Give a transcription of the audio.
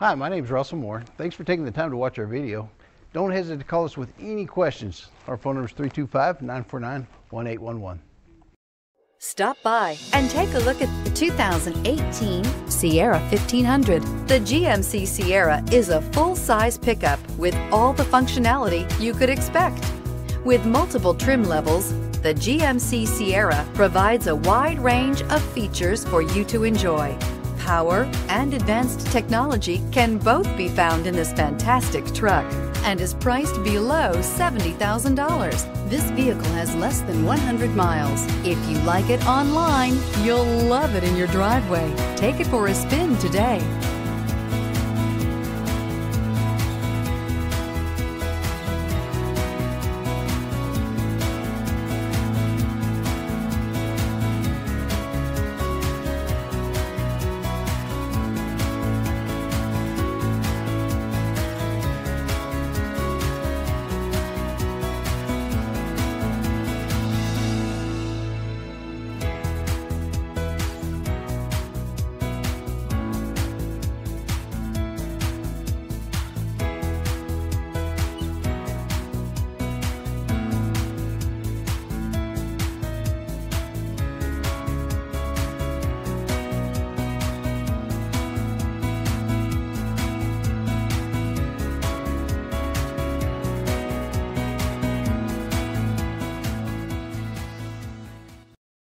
Hi, my name is Russell Moore. Thanks for taking the time to watch our video. Don't hesitate to call us with any questions. Our phone number is 325-949-1811. Stop by and take a look at the 2018 Sierra 1500. The GMC Sierra is a full-size pickup with all the functionality you could expect. With multiple trim levels, the GMC Sierra provides a wide range of features for you to enjoy. Power and advanced technology can both be found in this fantastic truck and is priced below $70,000. This vehicle has less than 100 miles. If you like it online, you'll love it in your driveway. Take it for a spin today.